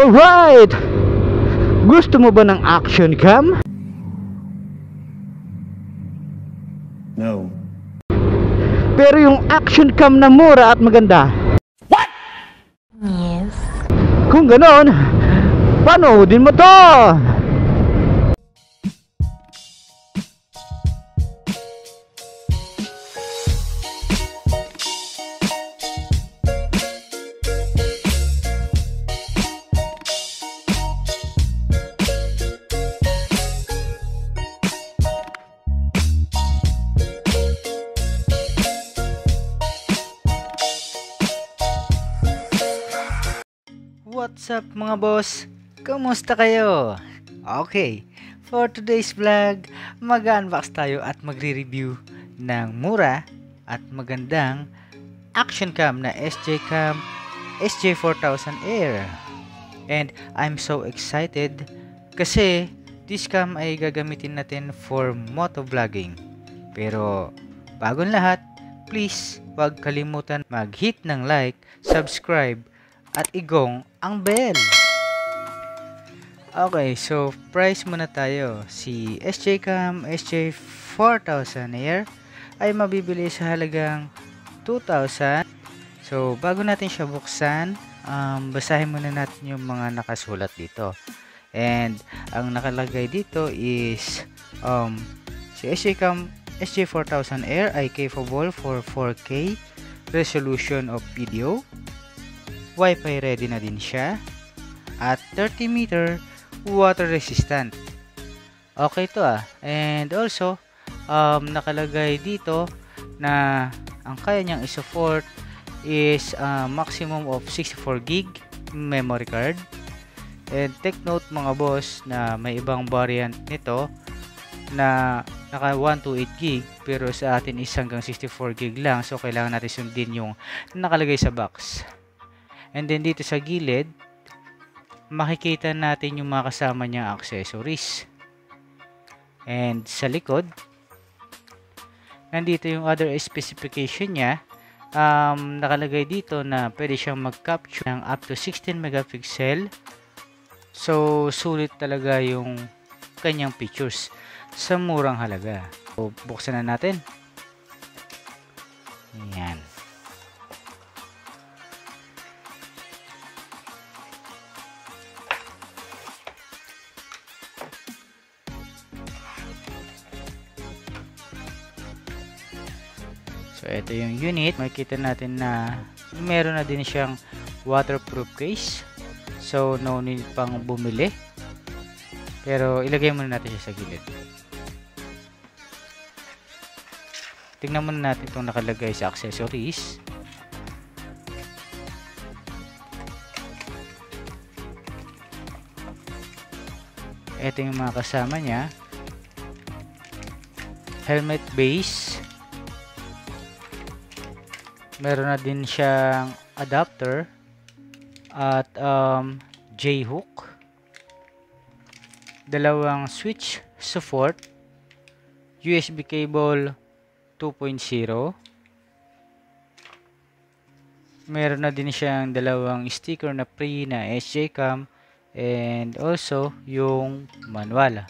Alright, gusto mo ba ng action cam? No. Pero yung action cam na mura at maganda. What? Yes. Kung ganon, panoodin mo to. What's up mga boss? Kumusta kayo? Okay, for today's vlog, mag-unbox tayo at magre-review ng mura at magandang action cam na SJCAM SJ4000 Air. And I'm so excited kasi this cam ay gagamitin natin for motovlogging. Pero bago lahat, please huwag kalimutan mag-hit ng like, subscribe, at igong ang bell. Okay, so price muna tayo. Si SJCAM SJ4000 Air ay mabibili sa halagang 2,000. So bago natin siya buksan, basahin muna natin yung mga nakasulat dito. And ang nakalagay dito is si SJCAM SJ4000 Air ay capable for 4K resolution of video. Wi-Fi ready na din siya at 30 meter water resistant. Okay to ah. And also nakalagay dito na ang kaya niyang i-support is maximum of 64 gig memory card. And take note mga boss na may ibang variant nito na naka 128 gig pero sa atin is hanggang 64 gig lang, so kailangan natin sundin yung nakalagay sa box. And then dito sa gilid, makikita natin yung mga kasama niyang accessories. And sa likod, nandito yung other specification niya. Nakalagay dito na pwede siyang mag-capture ng up to 16 megapixel. So, sulit talaga yung kanyang pictures sa murang halaga. So, buksan na natin. Ayan. So, ito yung unit. Makikita natin na meron na din siyang waterproof case. So, no need pang bumili. Pero, ilagay muna natin siya sa gilid. Tingnan muna natin itong nakalagay sa accessories. Ito yung mga kasama niya. Helmet base. Meron na din siyang adapter at J-hook, dalawang switch support, USB cable 2.0, meron na din siyang dalawang sticker na free na SJCAM and also yung manual.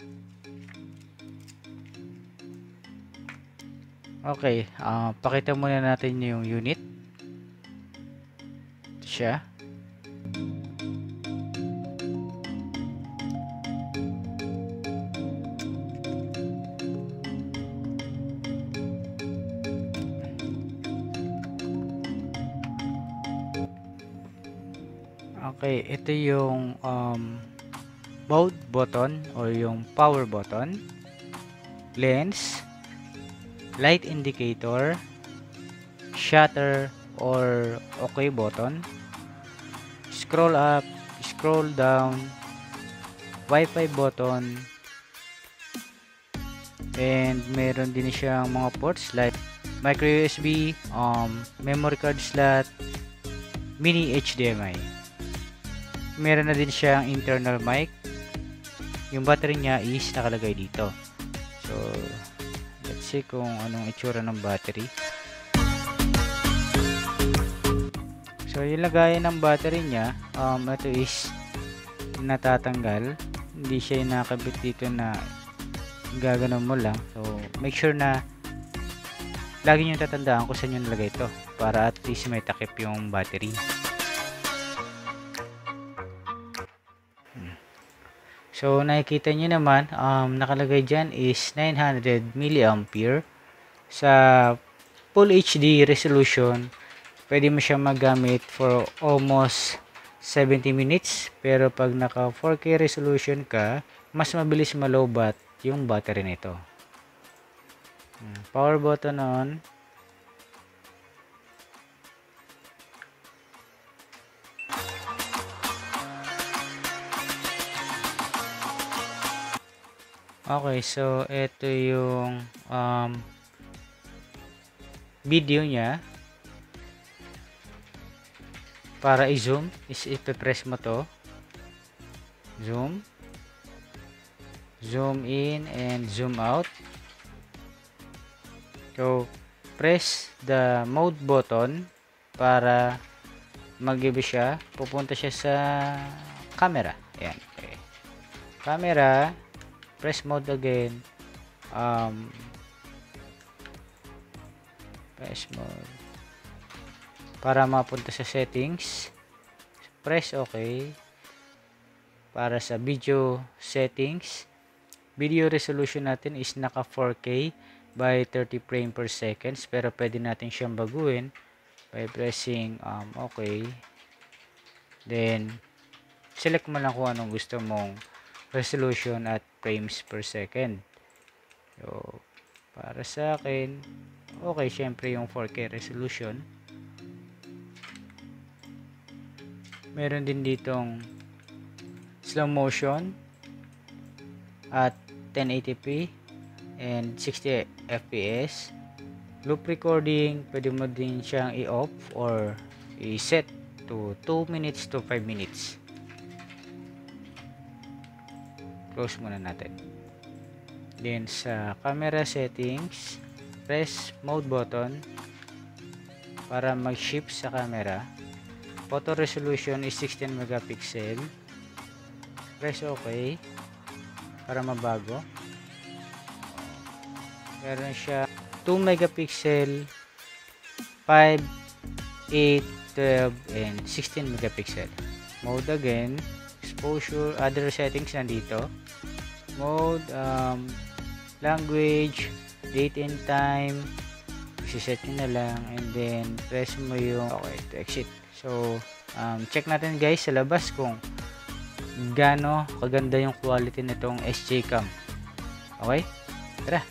Okay, pakita muna natin yung unit. Ito siya. Okay, ito yung mode button or yung power button, lens, light indicator, shutter or OK button, scroll up, scroll down, Wi-Fi button, and meron din siyang mga ports like micro USB, memory card slot, mini HDMI. Meron na din siyang internal mic. Yung battery niya is nakalagay dito. So let's see kung anong itsura ng battery. So yung lagayan ng battery niya, ito is natatanggal, hindi siya nakabit dito na gaganon mo lang. So make sure na lagi nyo tatandaan kung saan nyo nalagay ito para at least may takip yung battery. So nakikita nyo naman, nakalagay dyan is 900 mAh. Sa Full HD resolution, pwede mo siya magamit for almost 70 minutes. Pero pag naka 4K resolution ka, mas mabilis malowbat yung battery nito. Power button on. Okay, so ito yung video niya. Para i-zoom is ipe-press mo to. Zoom. Zoom in and zoom out. So press the mode button para mag-iba siya. Pupunta siya sa camera. Ayan. Okay. Camera. Press mode again, press mode para mapunta sa settings. Press OK para sa video settings. Video resolution natin is naka 4K by 30 frame per seconds, pero pwede natin siyang baguhin by pressing OK, then select mo lang kung anong gusto mong resolution at frames per second. So para sa akin, okay syempre yung 4K resolution. Meron din ditong slow motion at 1080p and 60 fps. Loop recording, pwede mo din siyang i-off or i-set to 2 minutes to 5 minutes. Close muna natin. Then sa camera settings, press mode button para mag-shift sa camera. Photo resolution is 16 megapixel. Press OK para mabago. Meron siya 2 megapixel, 5, 8, 12, and 16 megapixel. Mode again. Exposure, other settings nandito. Mode, language, date and time. I-set nyo na lang and then press mo yung okay to exit. So, check natin guys sa labas kung gaano kaganda yung quality nitong SJCAM. Okay? Tara!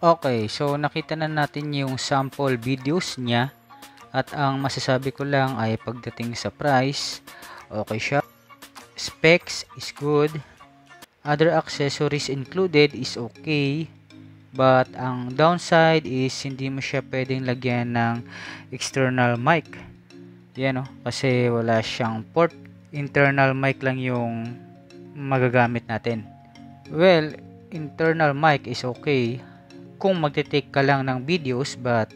Okay, so nakita na natin yung sample videos niya at ang masasabi ko lang ay pagdating sa price, okay siya. Specs is good. Other accessories included is okay. But ang downside is hindi mo siya pwedeng lagyan ng external mic. Yan o, kasi wala siyang port. Internal mic lang yung magagamit natin. Well, internal mic is okay kung magte-take ka lang ng videos, but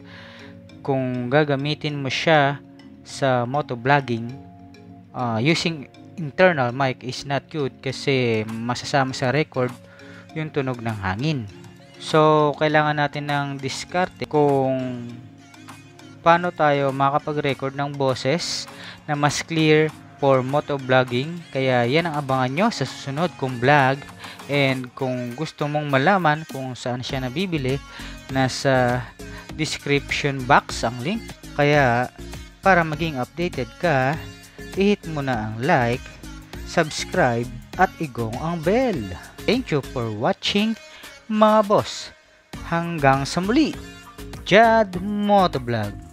kung gagamitin mo siya sa motovlogging, using internal mic is not good kasi masasama sa record yung tunog ng hangin. So kailangan natin ng diskarte kung paano tayo makapag-record ng boses na mas clear for motovlogging. Kaya yan ang abangan nyo sa susunod kong vlog. And kung gusto mong malaman kung saan siya nabibili, nasa description box ang link. Kaya para maging updated ka, i-hit mo na ang like, subscribe, at igong ang bell. Thank you for watching mga boss. Hanggang sa muli, JHAD Motovlog.